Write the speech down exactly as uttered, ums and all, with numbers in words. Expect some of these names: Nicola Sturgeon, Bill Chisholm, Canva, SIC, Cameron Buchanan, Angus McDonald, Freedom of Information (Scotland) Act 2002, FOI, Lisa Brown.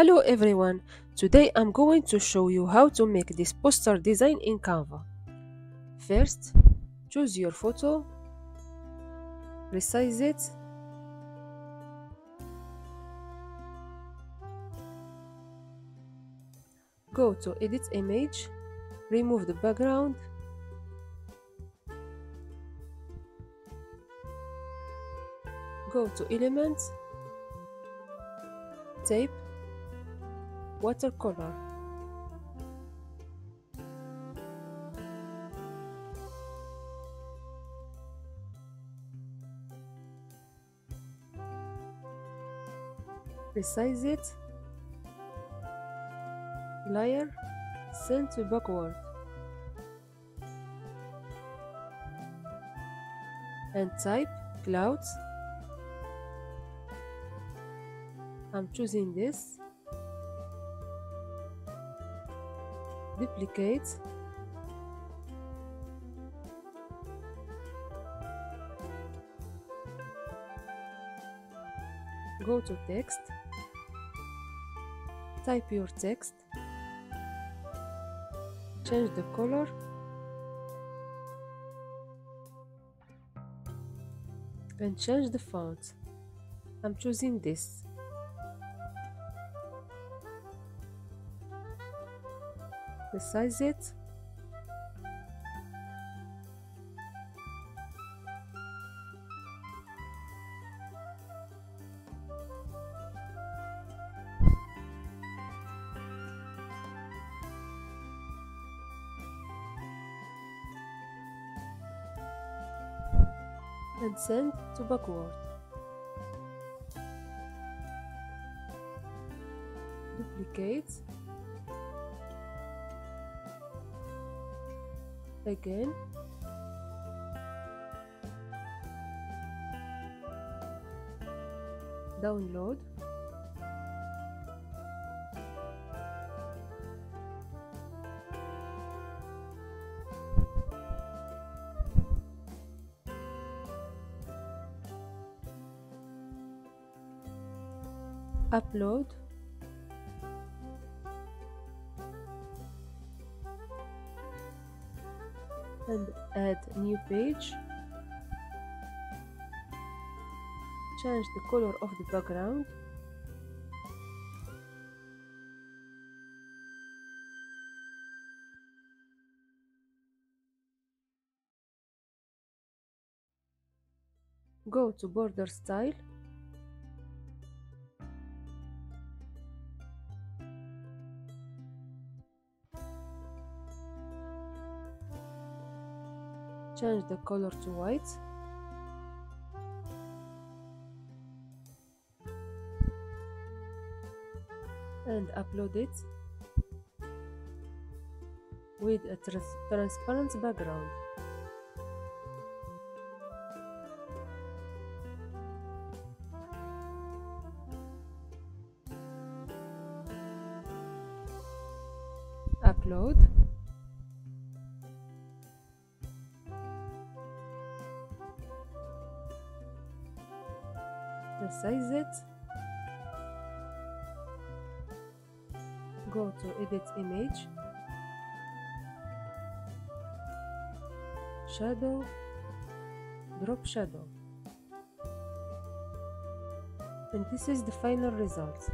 Hello everyone, today I'm going to show you how to make this poster design in Canva. First, choose your photo, resize it, go to edit image, remove the background, go to elements, tape, watercolor. Resize it. Layer. Send to backward. And type clouds. I'm choosing this. Duplicate, go to text, type your text, change the color, and change the font. I'm choosing this. Resize it, and send to backward. Duplicate. Again, download, upload. And add new page, change the color of the background, go to border style, change the color to white, and upload it with a trans transparent background. Upload. Resize it, go to edit image, shadow, drop shadow, and this is the final result.